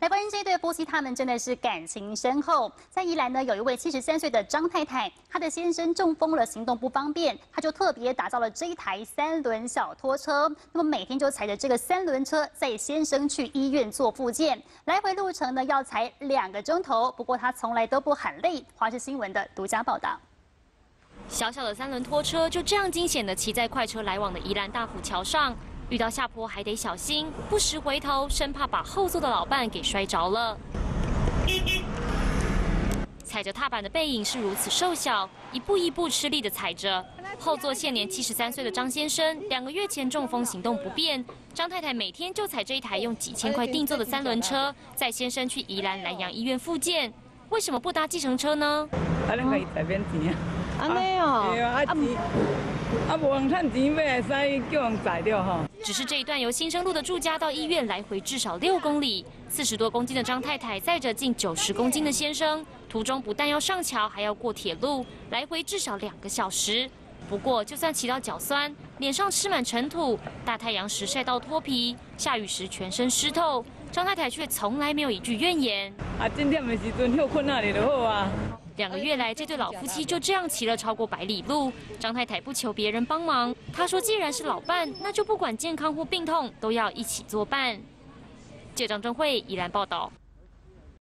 来关心这一对夫妻，他们真的是感情深厚。在宜兰呢，有一位73岁的张太太，她的先生中风了，行动不方便，她就特别打造了这一台3轮小拖车。那么每天就踩着这个3轮车，载先生去医院做复健，来回路程呢要踩2个钟头。不过她从来都不喊累。华视新闻的独家报道。 小小的3轮拖车就这样惊险地骑在快车来往的宜兰大埔桥上，遇到下坡还得小心，不时回头，生怕把后座的老伴给摔着了。踩着踏板的背影是如此瘦小，一步一步吃力地踩着。后座现年73岁的张先生，2个月前中风，行动不便。张太太每天就踩这一台用几千块定做的3轮车，载先生去宜兰南洋医院复健。为什么不搭计程车呢？安尼哦，对啊，啊无用趁钱买会使叫人载了吼。只是这一段由新生路的住家到医院来回至少6公里，40多公斤的张太太载着近90公斤的先生，途中不但要上桥，还要过铁路，来回至少2个小时。不过就算骑到脚酸，脸上吃满尘土，大太阳时晒到脱皮，下雨时全身湿透，张太太却从来没有一句怨言。啊，真点的时阵休困下来就好啊。 2个月来，这对老夫妻就这样骑了超过100里路。张太太不求别人帮忙，她说：“既然是老伴，那就不管健康或病痛，都要一起作伴。”记者张正慧，宜兰报道。